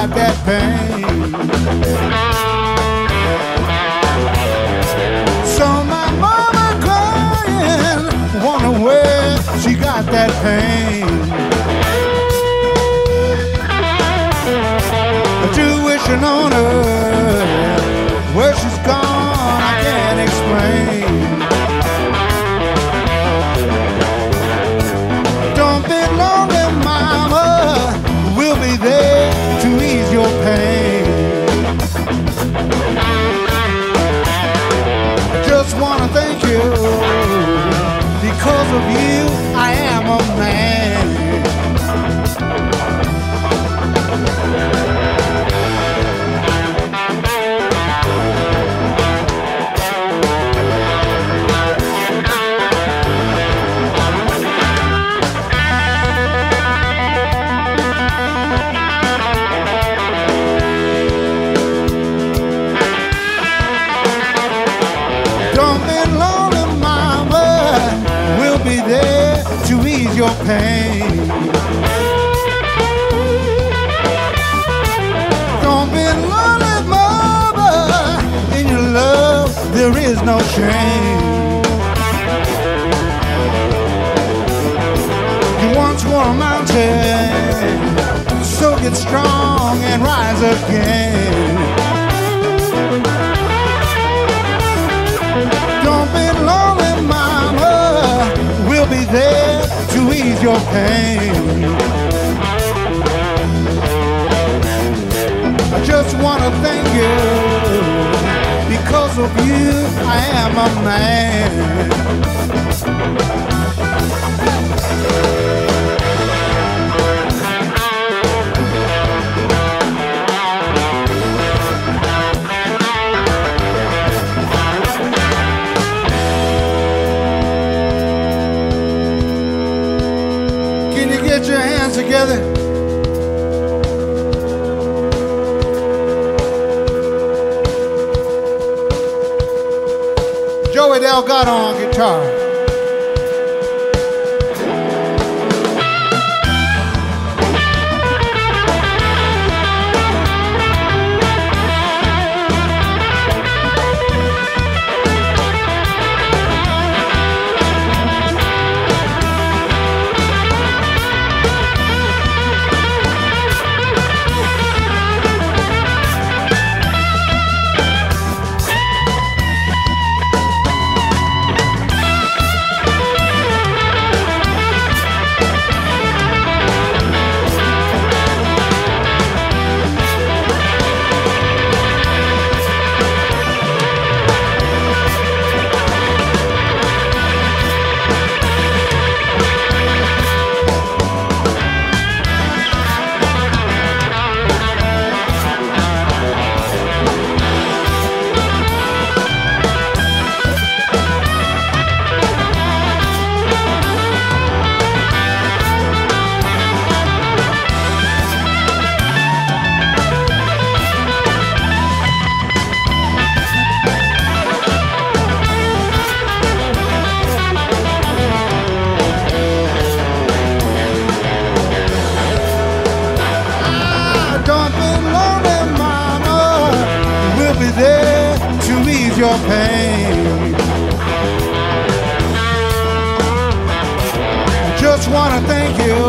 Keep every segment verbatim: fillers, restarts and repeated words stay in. That pain. So my mama crying, wonder where she got that pain. Tuition on her, where she's gone I can't explain. Don't be lonely, mama, we'll be there to ease your pain. I just wanna thank you, because of you I am a man. To ease your pain. Don't be lonely, mother. In your love, there is no shame. You once were a mountain, so get strong and rise again. Don't be lonely, mama. We'll be there to ease your pain. I just want to thank you, because of you I am a man. Get your hands together. Joey Delgado on guitar. Your pain. Just wanna thank you,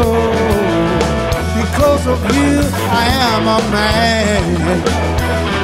because of you I am a man.